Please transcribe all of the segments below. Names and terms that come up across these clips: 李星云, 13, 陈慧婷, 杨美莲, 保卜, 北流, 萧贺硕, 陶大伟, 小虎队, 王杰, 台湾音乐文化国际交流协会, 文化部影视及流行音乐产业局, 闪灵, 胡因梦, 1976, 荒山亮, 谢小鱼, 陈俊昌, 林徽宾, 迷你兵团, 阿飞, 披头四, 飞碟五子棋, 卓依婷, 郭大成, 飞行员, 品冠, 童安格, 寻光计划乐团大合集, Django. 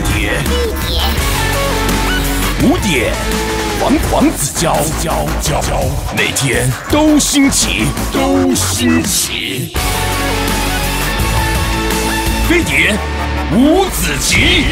地铁5点，王子娇，每天都新奇。飞碟五子棋，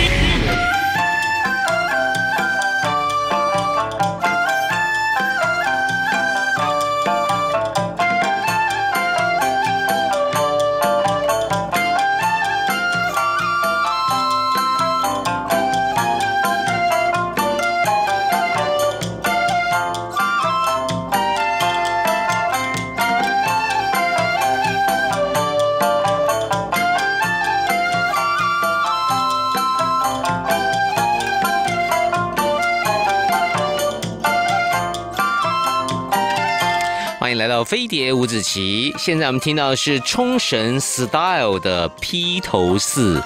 欢迎来到飞碟五子棋。现在我们听到的是冲绳 Style 的披头四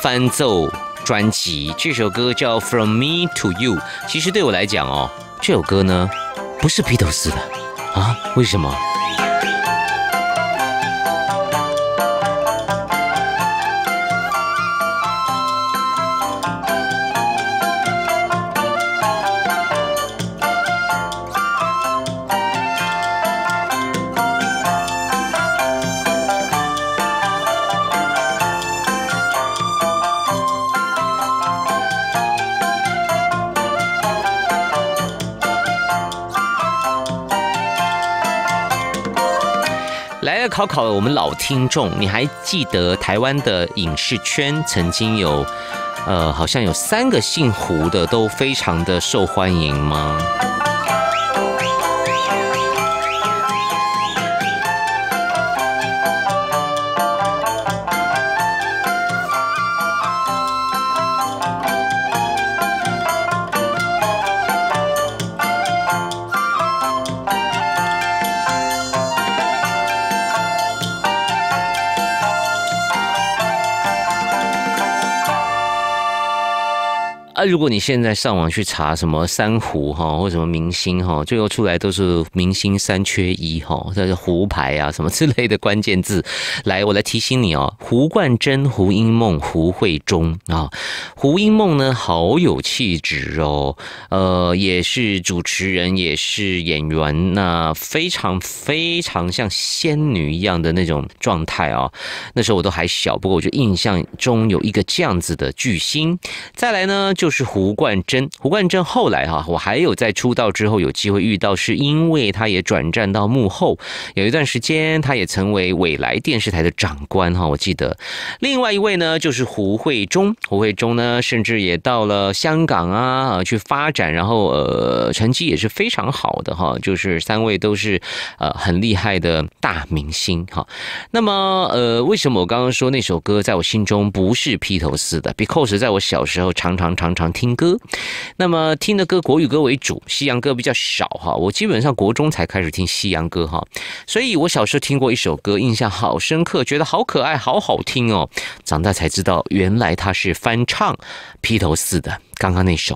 翻奏专辑，这首歌叫 From Me to You。其实对我来讲哦，这首歌呢不是披头四的啊，为什么？考考我们老听众，你还记得台湾的影视圈曾经有，好像有3个姓胡的都非常的受欢迎吗？如果你现在上网去查什么三胡哈，或什么明星哈，最后出来都是明星3缺1哈，这是胡牌啊什么之类的关键字。来，我来提醒你哦，胡冠珍、胡因梦、胡慧中啊。胡因梦呢，好有气质哦，也是主持人，也是演员，那非常非常像仙女一样的那种状态哦。那时候我都还小，不过我就印象中有一个这样子的巨星。再来呢就是胡冠珍，胡冠珍后来哈，我还有在出道之后有机会遇到，是因为他也转战到幕后，有一段时间他也成为未来电视台的长官哈，我记得。另外一位呢就是胡慧中，胡慧中呢甚至也到了香港啊去发展，然后成绩也是非常好的哈，就是3位都是很厉害的大明星哈。那么为什么我刚刚说那首歌在我心中不是披头四的 ？Because 在我小时候常常听歌，那么听的歌国语歌为主，西洋歌比较少哈。我基本上国中才开始听西洋歌哈，所以我小时候听过一首歌，印象好深刻，觉得好可爱，好好听哦。长大才知道，原来它是翻唱披头四的刚刚那首。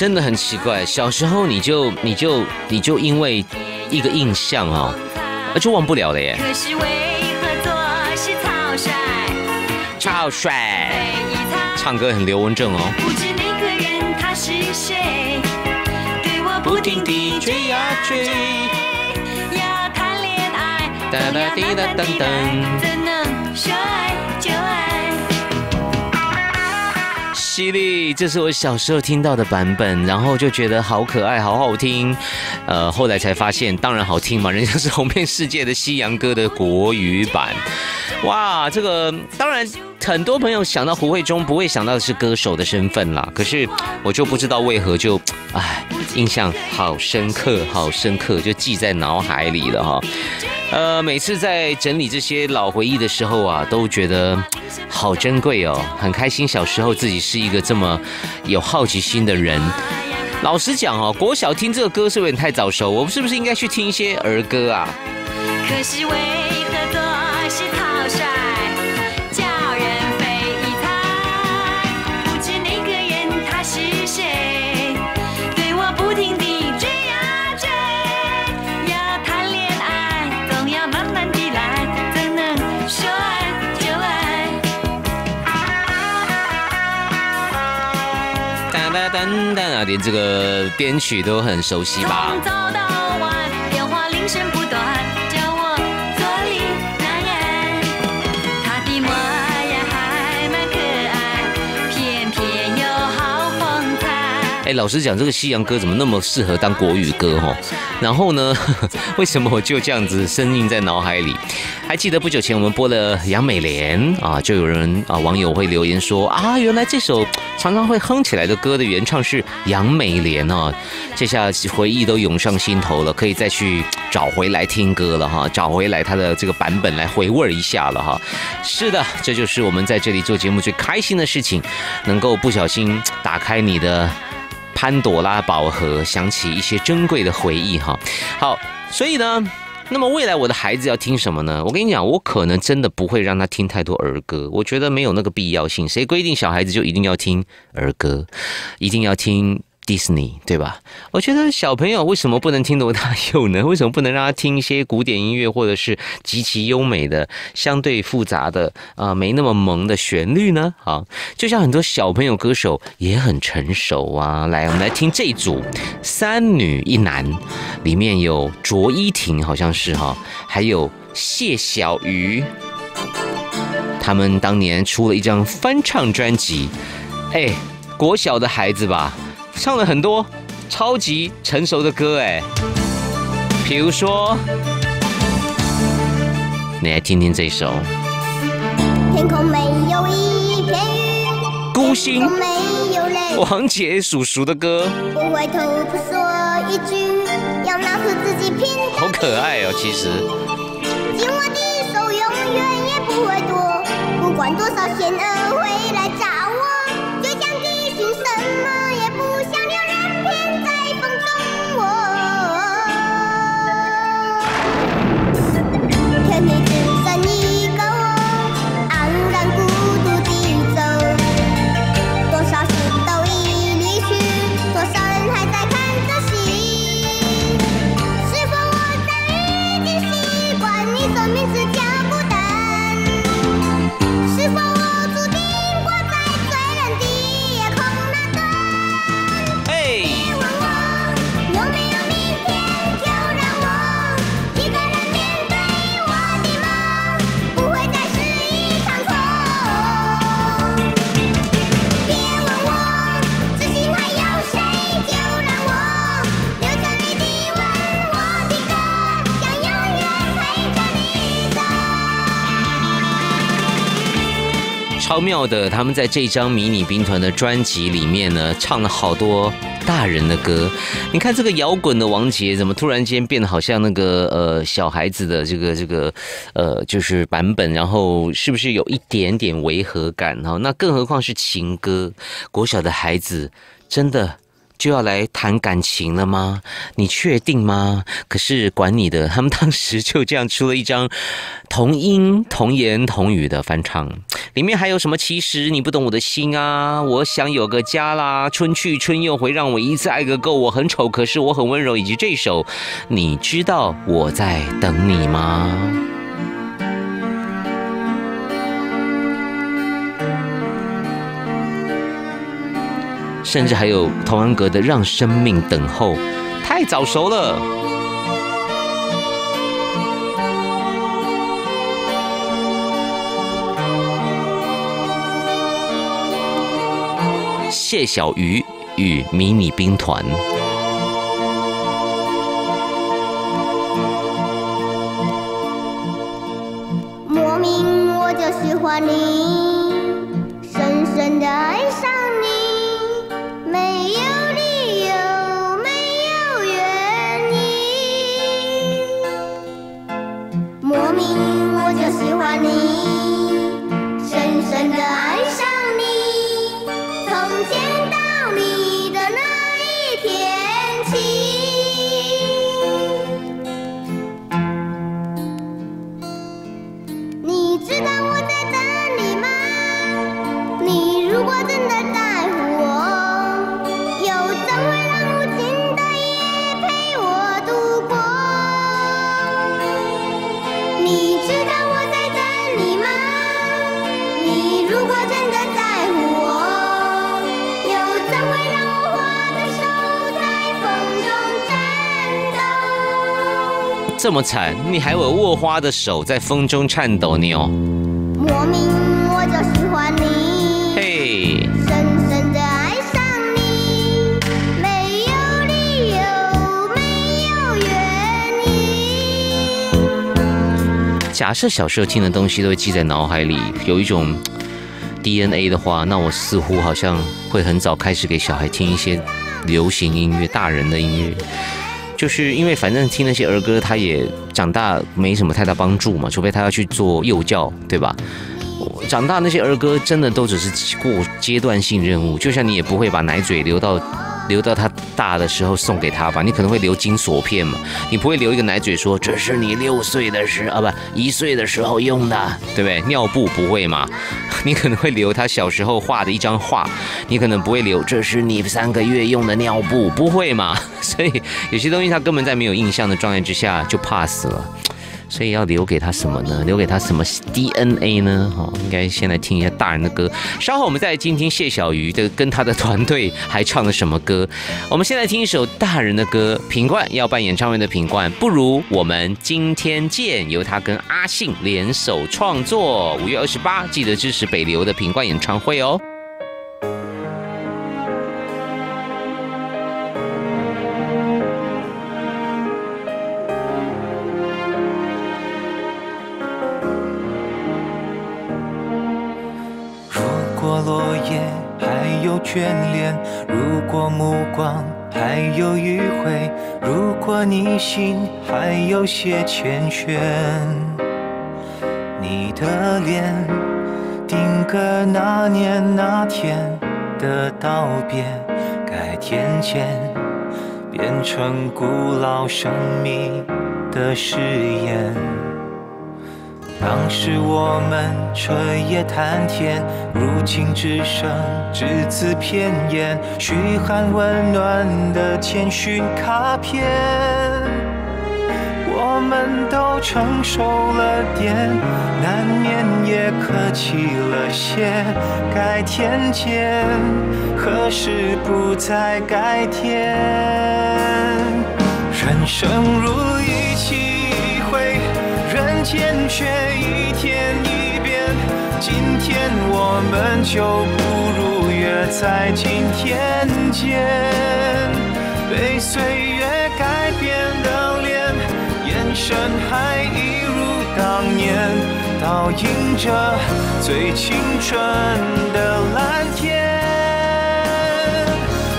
真的很奇怪，小时候你就因为一个印象哦，就忘不了了耶。可是为何做事草率，唱歌很刘文正哦。不知那个人他是谁，对我不停地追啊追，要谈恋爱，哒哒滴哒哒哒，怎能说爱就爱？犀利，这是我小时候听到的版本，然后就觉得好可爱，好好听。后来才发现，当然好听嘛，人家是红遍世界的西洋歌的国语版。哇，这个当然很多朋友想到胡慧中不会想到的是歌手的身份啦，可是我就不知道为何就印象好深刻，就记在脑海里了哈。每次在整理这些老回忆的时候啊，都觉得好珍贵哦，很开心小时候自己是一个这么有好奇心的人。老实讲哦，国小听这个歌是有点太早熟，我们是不是应该去听一些儿歌啊？可惜为何总是草率。 单单啊，连这个编曲都很熟悉吧？从早到晚，电话铃声不断，叫我坐立难安。他的模样还蛮可爱，偏偏又好风采。哎，老实讲，这个西洋歌怎么那么适合当国语歌哦？然后呢，为什么我就这样子深印在脑海里？ 还记得不久前我们播了杨美莲啊，就有人啊网友会留言说啊，原来这首常常会哼起来的歌的原唱是杨美莲啊，这下回忆都涌上心头了，可以再去找回来听歌了哈，找回来她的这个版本来回味一下了哈。是的，这就是我们在这里做节目最开心的事情，能够不小心打开你的潘朵拉宝盒，想起一些珍贵的回忆哈。好，所以呢。 那么未来我的孩子要听什么呢？我跟你讲，我可能真的不会让他听太多儿歌，我觉得没有那个必要性。谁规定小孩子就一定要听儿歌，一定要听 Disney， 对吧？我觉得小朋友为什么不能听罗大佑呢？为什么不能让他听一些古典音乐，或者是极其优美的、相对复杂的没那么萌的旋律呢？啊，就像很多小朋友歌手也很成熟啊。来，我们来听这一组三女一男，里面有卓依婷，好像是哈，还有谢小鱼，他们当年出了一张翻唱专辑，哎，国小的孩子吧。 唱了很多超级成熟的歌哎，比如说，你来听听这首。天空没有一片云，孤星。天空没有泪，王杰叔叔的歌。不回头不说一句，要拿出自己拼。好可爱哦，其实。紧握的手永远也不会躲，不管多少险恶会来找我，倔强的心什么。 超妙的，他们在这张迷你兵团的专辑里面呢，唱了好多大人的歌。你看这个摇滚的王杰，怎么突然间变得好像那个小孩子的这个就是版本，然后是不是有一点点违和感哈？那更何况是情歌，国小的孩子真的。 就要来谈感情了吗？你确定吗？可是管你的，他们当时就这样出了一张同音同言同语的翻唱，里面还有什么？其实你不懂我的心啊，我想有个家啦，春去春又回，让我一次爱个够。我很丑，可是我很温柔，以及这首，你知道我在等你吗？ 甚至还有童安格的《让生命等候》，太早熟了。谢小鱼与迷你兵团。这么惨，你还有握花的手在风中颤抖呢哦。莫名我就喜欢你，嘿，深深的爱上你，没有理由，没有原因。假设小时候听的东西都会记在脑海里，有一种 DNA 的话，那我似乎好像会很早开始给小孩听一些流行音乐、大人的音乐。 就是因为反正听那些儿歌，他也长大没什么太大帮助嘛，除非他要去做幼教，对吧？长大那些儿歌真的都只是过阶段性任务，就像你也不会把奶嘴留到他大的时候送给他吧，你可能会留金锁片嘛，你不会留一个奶嘴说这是你1岁的时候用的，对不对？尿布不会嘛，你可能会留他小时候画的一张画，你可能不会留这是你3个月用的尿布，不会嘛？所以有些东西他根本在没有印象的状态之下就 pass 了，所以要留给他什么呢？留给他什么 DNA 呢？好，应该先来听一下大人的歌，稍后我们再来听听谢小鱼的跟他的团队还唱了什么歌。我们先来听一首大人的歌，品冠要办演唱会的品冠，不如我们今天见，由他跟阿信联手创作，5月28日记得支持北流的品冠演唱会哦。 眷恋，如果目光还有迂回，如果你心还有些缱绻，你的脸定格那年那天的道别，改天见，变成古老生命的誓言。 当时我们彻夜谈天，如今只剩只字片言，嘘寒问暖的简讯卡片，我们都成熟了点，难免也客气了些。改天见，何时不再改天？人生如一期。 人间却一天一变，今天我们就不如约在今天见。被岁月改变的脸，眼神还一如当年，倒映着最青春的蓝天。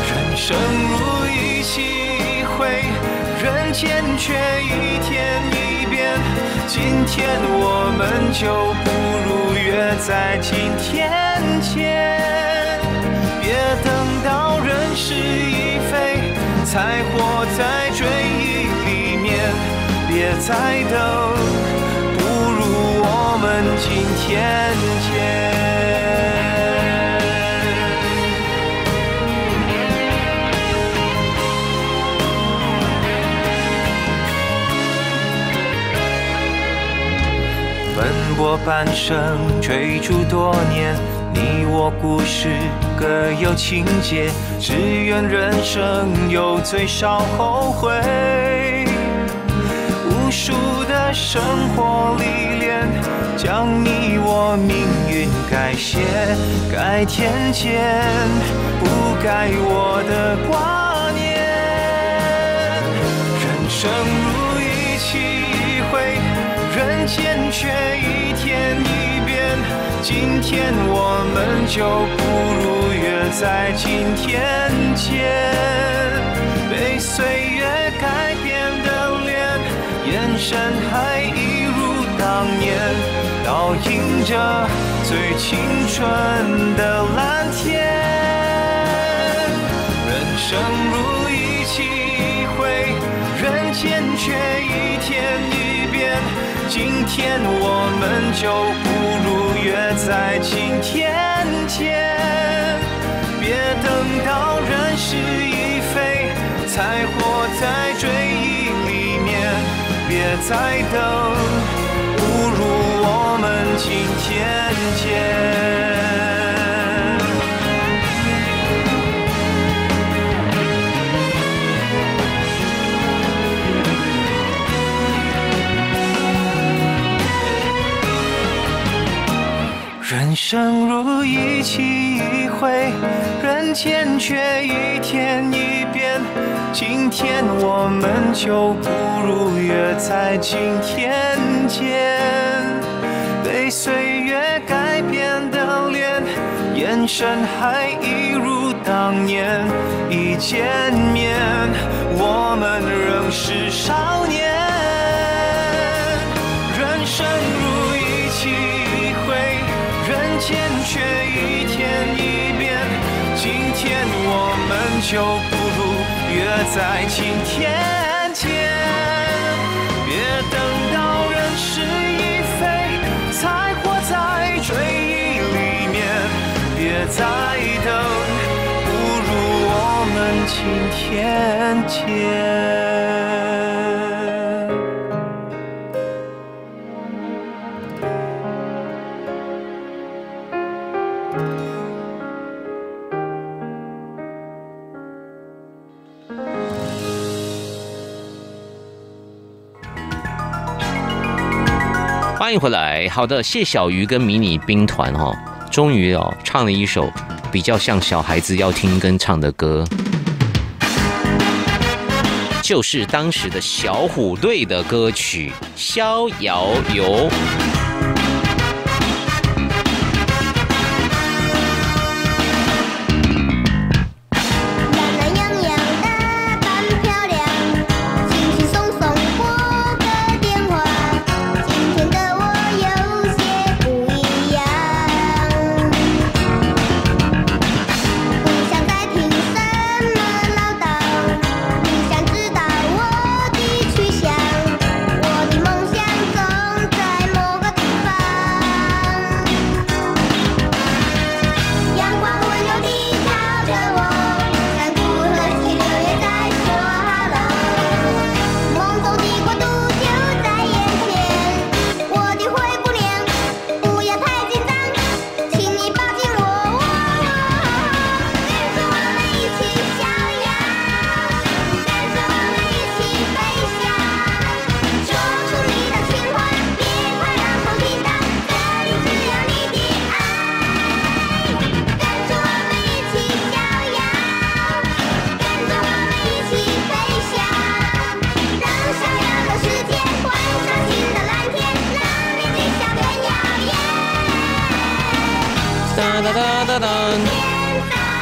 人生如一期一回，人间却一天一变。 今天我们就不如约在今天见，别等到人事已非，才活在追忆里面。别再等，不如我们今天见。 奔波半生，追逐多年，你我故事各有情节，只愿人生有最少后悔。无数的生活历练，将你我命运改写。改天见，不该我的挂念。人生如一期一回。 人间却一天一变，今天我们就不如约在今天见。被岁月改变的脸，眼神还一如当年，倒映着最青春的蓝天。人生如一期一回，人间却一天一变。 今天我们就不如约在今天见，别等到人事已非，才活在追忆里面。别再等，不如我们今天见。生如一期一会，人间却一天一变。今天我们就不如约在今天见。被岁月改变的脸，眼神还一如当年。一见面，我们仍是少年。人生如一期一会。 人间却一天一变，今天我们就不如约在今天见。别等到人事已非，才活在追忆里面。别再等，不如我们今天见。 欢迎回来，好的，谢小鱼跟迷你兵团哦，终于哦唱了一首比较像小孩子要听跟唱的歌，就是当时的小虎队的歌曲《逍遥游》。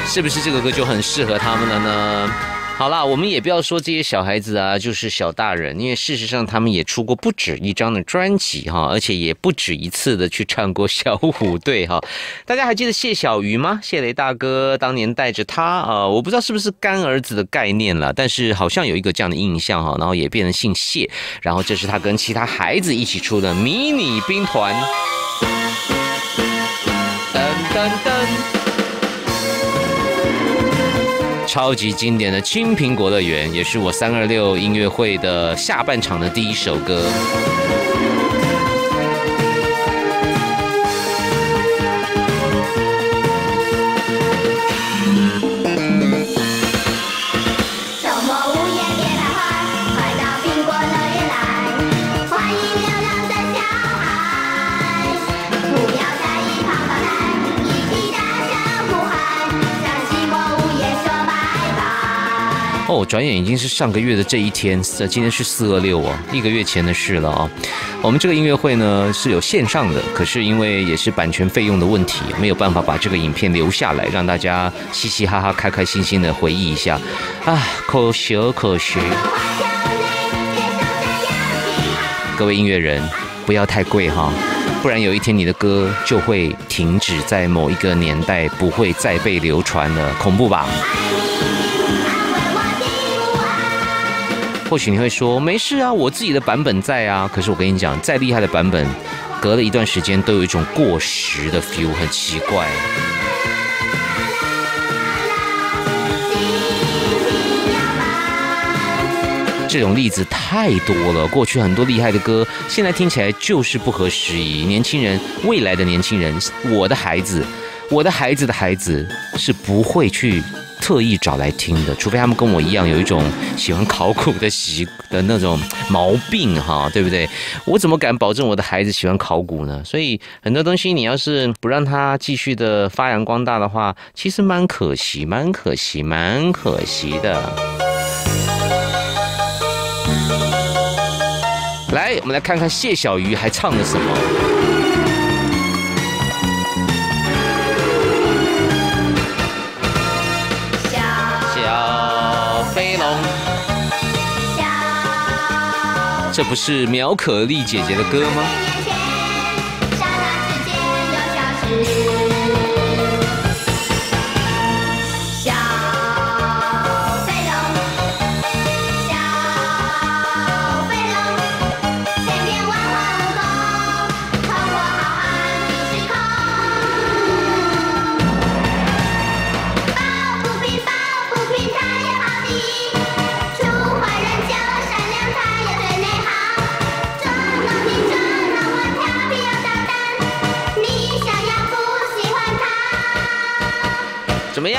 是不是这个歌就很适合他们了呢？好啦，我们也不要说这些小孩子啊，就是小大人，因为事实上他们也出过不止一张的专辑哈，而且也不止一次的去唱过小虎队哈。大家还记得谢小鱼吗？谢雷大哥当年带着他啊，我不知道是不是干儿子的概念了，但是好像有一个这样的印象哈，然后也变成姓谢，然后这是他跟其他孩子一起出的迷你兵团。噔噔噔。 超级经典的《青苹果乐园》也是我326音乐会的下半场的第一首歌。周末午夜别害怕，快到苹果乐园来，欢迎流浪的小孩，不要在一旁捣蛋，一起大声呼喊。 哦，转眼已经是上个月的这一天，今天是426啊，1个月前的事了啊。我们这个音乐会呢是有线上的，可是因为也是版权费用的问题，没有办法把这个影片留下来，让大家嘻嘻哈哈、开开心心的回忆一下啊，可惜可惜。各位音乐人，不要太贵哈，不然有一天你的歌就会停止在某一个年代，不会再被流传了，恐怖吧？ 或许你会说没事啊，我自己的版本在啊。可是我跟你讲，再厉害的版本，隔了一段时间都有一种过时的 feel， 很奇怪。这种例子太多了，过去很多厉害的歌，现在听起来就是不合时宜。年轻人，未来的年轻人，我的孩子，我的孩子的孩子是不会去特意找来听的，除非他们跟我一样有一种喜欢考古的那种毛病哈，对不对？我怎么敢保证我的孩子喜欢考古呢？所以很多东西你要是不让他继续的发扬光大的话，其实蛮可惜的。来，我们来看看谢小鱼还唱了什么。 这不是苗可丽姐姐的歌吗？小飞龙，小飞龙，千变万化武功，通过浩瀚的时空。抱不平，他也跑第一，出坏人就闪亮，他也最内行。 怎么样？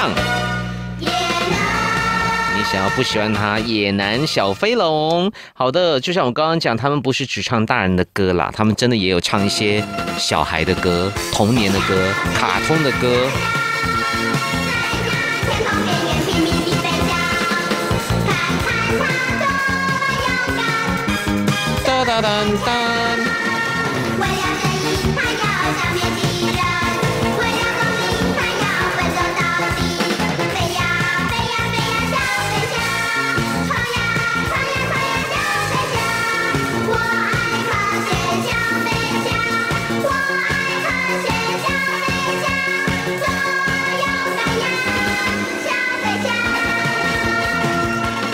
你想要不喜欢他也难，小飞龙。好的，就像我刚刚讲，他们不是只唱大人的歌啦，他们真的也有唱一些小孩的歌、童年的歌、卡通的歌。 哒哒哒！为了正义，他要消灭敌人；为了公平，他要奋斗到底。飞呀飞呀飞呀小飞侠，闯呀小飞侠。我爱科学小飞侠，我爱科学小飞侠，多勇敢呀小飞侠！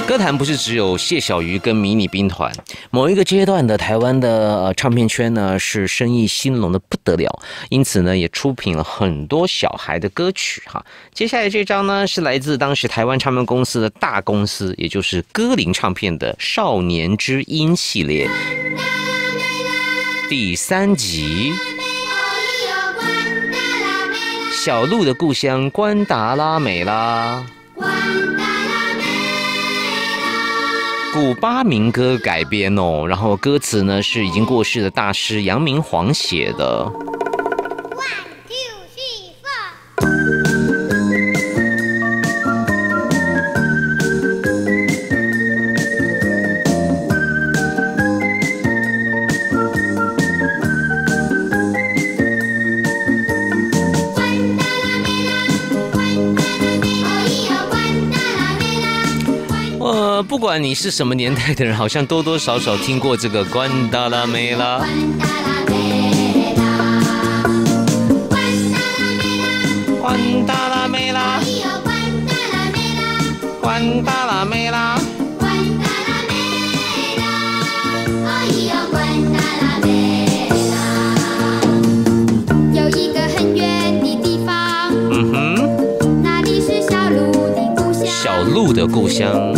歌坛不是只有谢小鱼跟迷你兵团。 某一个阶段的台湾的唱片圈呢，是生意兴隆的不得了，因此呢，也出品了很多小孩的歌曲哈。接下来这张呢，是来自当时台湾唱片公司的大公司，也就是歌林唱片的《少年之音》系列第3集，小鹿的故乡关达拉美拉。 古巴民歌改编哦，然后歌词呢是已经过世的大师杨明煌写的。不管你是什么年代的人，好像多多少少听过这个《关达拉美拉》。关达拉美拉，关达拉美拉，关达拉美拉，哦咿哟关达拉美拉。有一个很远的地方，那里是小鹿的故乡。小鹿的故乡。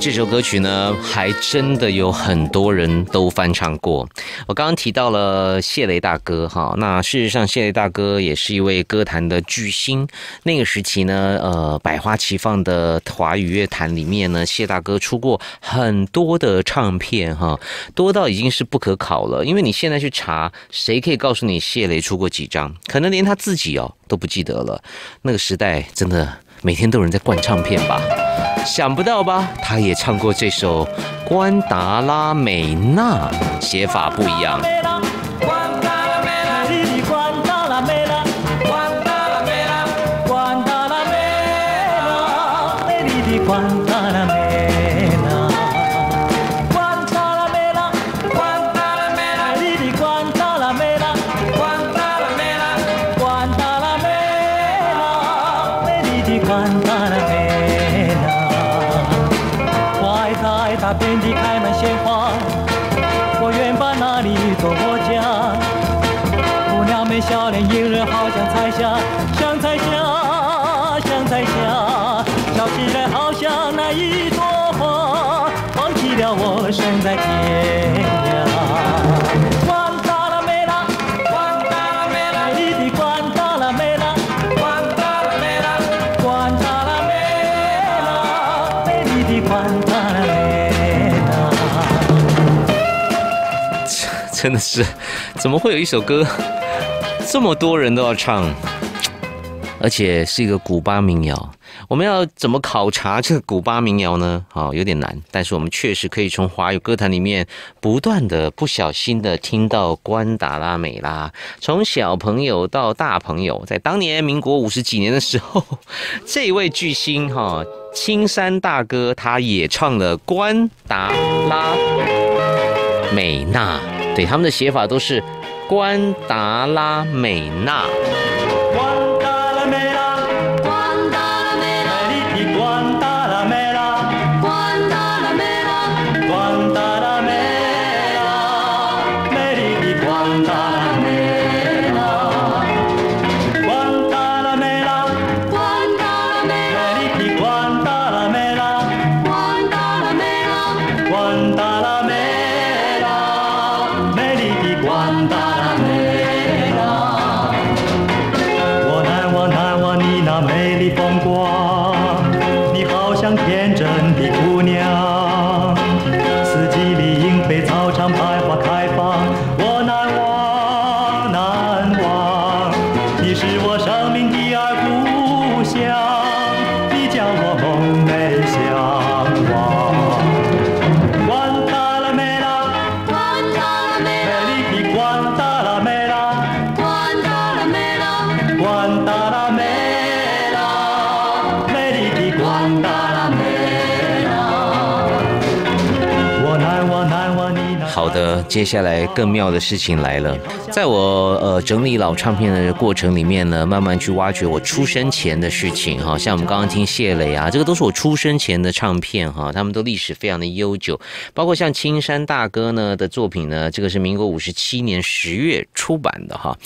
这首歌曲呢，还真的有很多人都翻唱过。我刚刚提到了谢雷大哥哈，那事实上谢雷大哥也是一位歌坛的巨星。那个时期呢，百花齐放的华语乐坛里面呢，谢大哥出过很多的唱片哈，多到已经是不可考了。因为你现在去查，谁可以告诉你谢雷出过几张？可能连他自己哦都不记得了。那个时代真的每天都有人在灌唱片吧。想不到吧？他也唱过这首《关达拉美娜》，写法不一样。真的是，怎么会有一首歌这么多人都要唱，而且是一个古巴民谣？我们要怎么考察这个古巴民谣呢？好，有点难，但是我们确实可以从华语歌坛里面不断的、不小心的听到关达拉美拉，从小朋友到大朋友，在当年民国50几年的时候，这一位巨星哈，青山大哥他也唱了《关达拉美娜》，对，他们的写法都是关达拉美娜。接下来更妙的事情来了，在我整理老唱片的过程里面呢，慢慢去挖掘我出生前的事情哈，像我们刚刚听谢磊啊，这个都是我出生前的唱片哈，他们都历史非常的悠久，包括像青山大哥呢的作品呢，这个是民国57年10月出版的哈，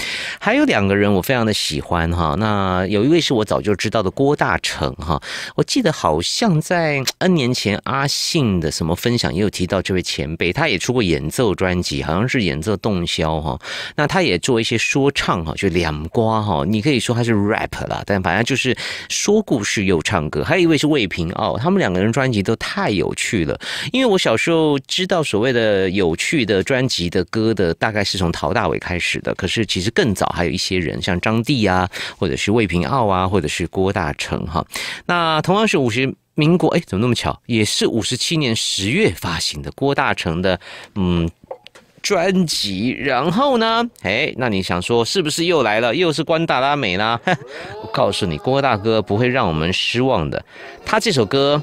还有2个人我非常的喜欢哈，那有一位是我早就知道的郭大成哈，我记得好像在N年前阿信的什么分享也有提到这位前辈，他也出过演奏专。好像是演奏洞箫哈，那他也做一些说唱哈，就两瓜哈，你可以说他是 rap 啦，但反正就是说故事又唱歌。还有一位是魏平傲，他们2个人专辑都太有趣了。因为我小时候知道所谓的有趣的专辑的歌的，大概是从陶大伟开始的。可是其实更早还有一些人，像张帝啊，或者是魏平傲啊，或者是郭大成哈。那同样是民国，哎，怎么那么巧，也是57年10月发行的郭大成的专辑，然后呢？哎，那你想说是不是又来了？又是关达拉美啦？我告诉你，郭大哥不会让我们失望的。他这首歌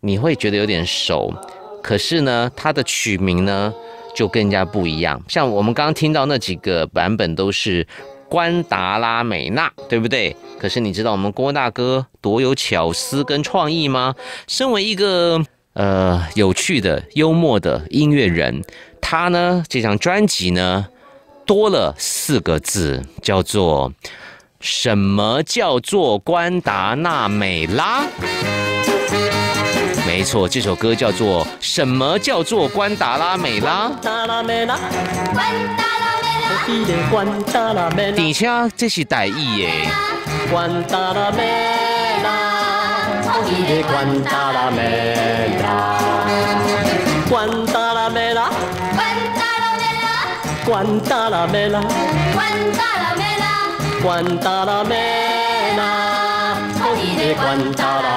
你会觉得有点熟，可是呢，他的曲名呢就更加不一样。像我们刚刚听到那几个版本都是关达拉美娜，对不对？可是你知道我们郭大哥多有巧思跟创意吗？身为一个有趣的、幽默的音乐人。他呢，这张专辑呢，多了4个字，叫做“什么叫做关达纳美拉”。没错，这首歌叫做《什么叫做关达拉美拉》。底下这是台语耶。关达拉美拉，关达拉美拉，关达拉美拉，关达拉美拉，关达拉美拉。 关达拉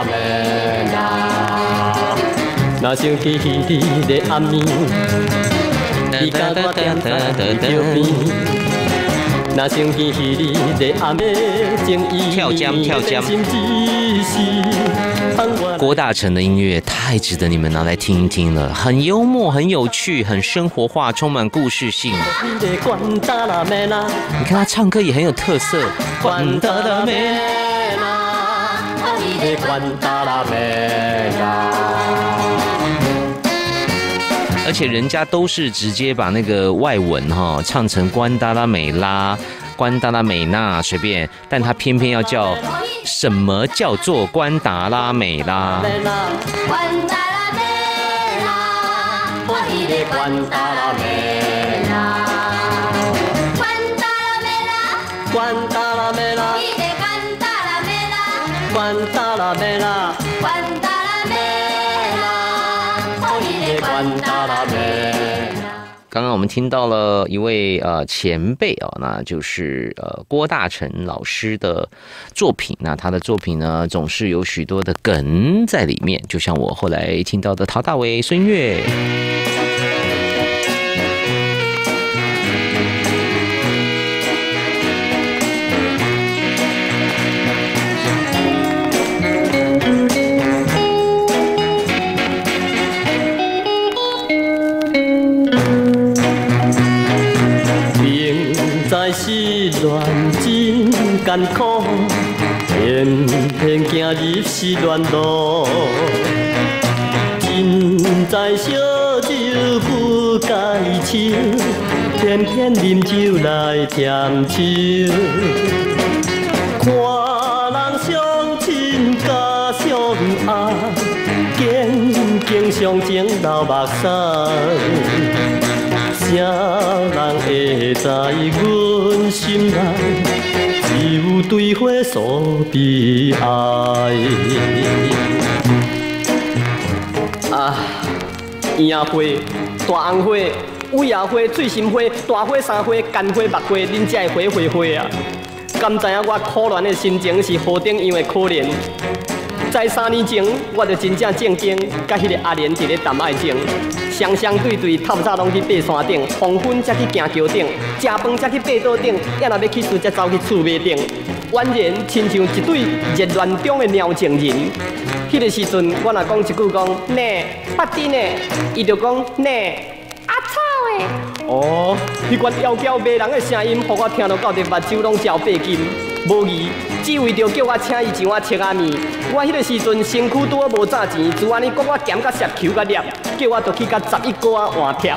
美拉，若想起彼个暗暝，伊甲我踮在你脚边。若想起彼个暗暝，情意跳江跳江。郭大成的音乐太值得你们拿来听一听了，很幽默，很有趣，很生活化，充满故事性。你看他唱歌也很有特色。关达拉美拉。 而且人家都是直接把那个外文哈唱成关达拉美拉、关达拉美纳随便，但他偏偏要叫什么叫做关达拉美拉。 刚刚我们听到了一位前辈哦，那就是郭大成老师的作品。那他的作品呢，总是有许多的梗在里面，就像我后来听到的陶大伟、孙悦。 艰苦，偏偏行入失恋路。真知烧酒不解愁，偏偏饮酒来添愁。看人相亲甲相爱，见景伤情流目屎。啥人会知阮心内？ 只有对花所悲哀。啊，樱花、大红花、尾叶花、水心花、大花、三花、干花、木花，恁这的花花啊，敢知影我苦恋的心情是何等样的可怜？在3年前，我著真正正经，甲迄个阿莲伫咧谈爱情，双双对对，透早拢去爬山顶，黄昏才去行桥顶，食饭才去爬桌顶，也若要去厝才走去厝尾顶，完全亲像一对热恋中的鸟情人。迄个时阵，我若讲一句讲呢，八弟呢，伊就讲呢，阿草诶。哦，迄款妖娇迷人的声音，互我听到到底目睭拢焦白金。 无疑，只为着叫我请伊上我切仔面。我迄个时阵身躯拄啊无赚钱，就安尼讲我咸甲涩球甲裂，叫我著去甲11个啊换贴。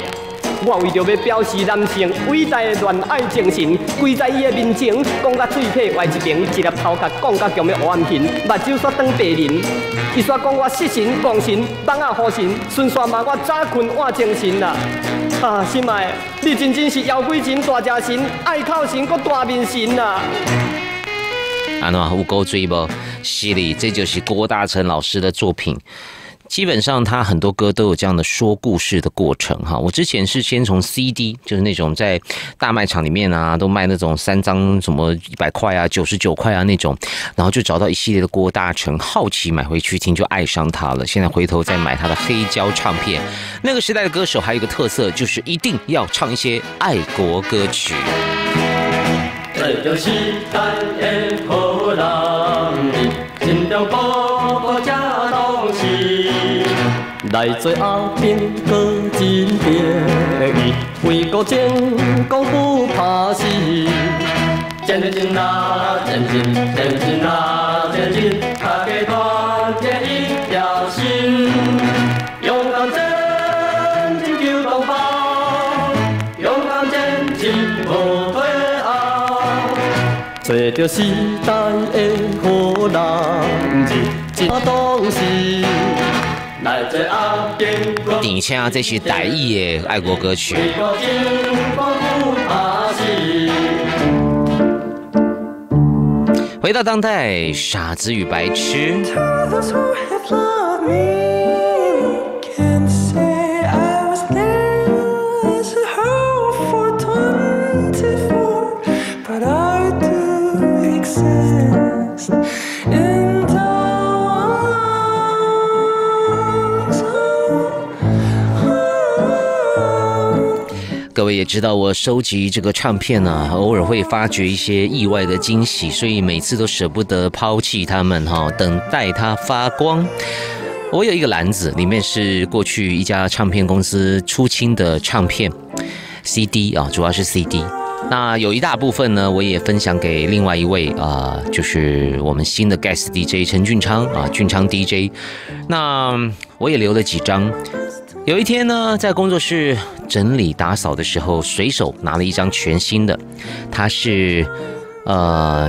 我为着要表示男性伟大的恋爱精神，跪在伊的面前，讲甲嘴皮歪一边，一粒头壳讲甲强要乌暗沉，目睭煞当白人。伊煞讲我失神、狂神、蠓仔好神，顺续骂我早困晚精神啦。 啊，心爱，你真正是妖鬼神、大食神、爱哭神、搁大面神啦！安怎有够水无？是哩，这就是郭大成老师的作品。基本上，他很多歌都有这样的说故事的过程哈。我之前是先从 CD， 就是那种在大卖场里面啊，都卖那种3张什么100块啊、99块啊那种，然后就找到一系列的郭大成，好奇买回去听就爱上他了。现在回头再买他的黑胶唱片。那个时代的歌手还有一个特色，就是一定要唱一些爱国歌曲。 来做阿兵哥真得意，为国争光不怕死。前进啦，前进，前进啦，前进，大家团结一条心。勇敢前进救同胞，勇敢前进无退后。找着时代的好男人，这都是。而且这是台语的爱国歌曲。回到当代，傻子与白痴。 各位也知道，我收集这个唱片呢，偶尔会发掘一些意外的惊喜，所以每次都舍不得抛弃它们哈，等待它发光。我有一个篮子，里面是过去一家唱片公司出清的唱片 CD 啊，主要是 CD。那有一大部分呢，我也分享给另外一位啊，就是我们新的 guest DJ 陈俊昌啊，俊昌 DJ。那我也留了几张。 有一天呢，在工作室整理打扫的时候，随手拿了一张全新的，它是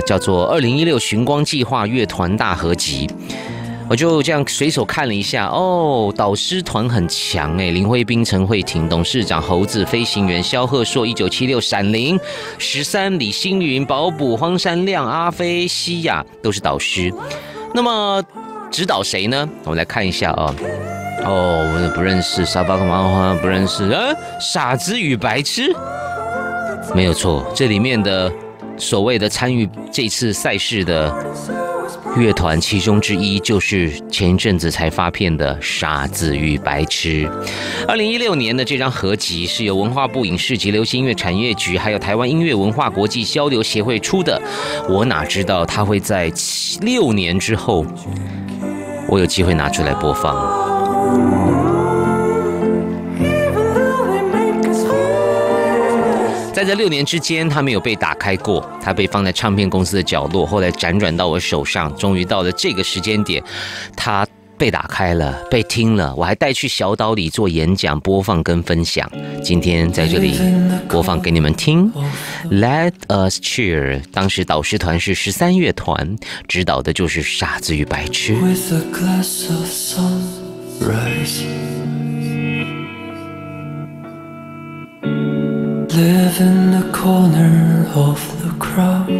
叫做2016寻光计划乐团大合集。我就这样随手看了一下，哦，导师团很强哎，林徽宾、陈慧婷、董事长、猴子、飞行员、萧贺硕、1976、闪灵、13、李星云、保卜、荒山亮、阿飞、西亚都是导师。那么指导谁呢？我们来看一下啊、哦。 哦，我也不认识，沙发和麻花不认识啊！傻子与白痴，没有错，这里面的所谓的参与这次赛事的乐团，其中之一就是前一阵子才发片的《傻子与白痴》。2016年的这张合集是由文化部影视及流行音乐产业局，还有台湾音乐文化国际交流协会出的。我哪知道它会在6年之后，我有机会拿出来播放。 在这6年之间，它没有被打开过，它被放在唱片公司的角落，后来辗转到我手上，终于到了这个时间点，它被打开了，被听了，我还带去小岛里做演讲、播放跟分享。今天在这里播放给你们听，《Let Us Cheer》。当时导师团是13乐团，指导的就是傻子与白痴。 Rise, live in the corner of the crowd.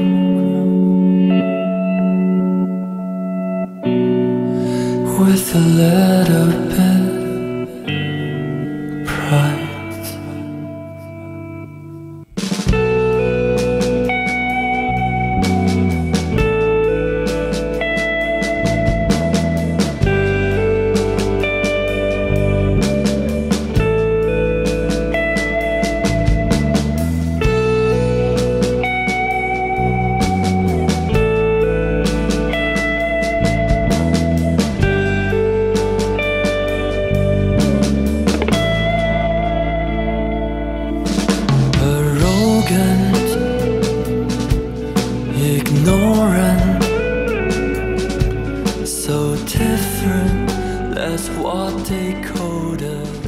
With a little bit pride. Different, that's what they coded.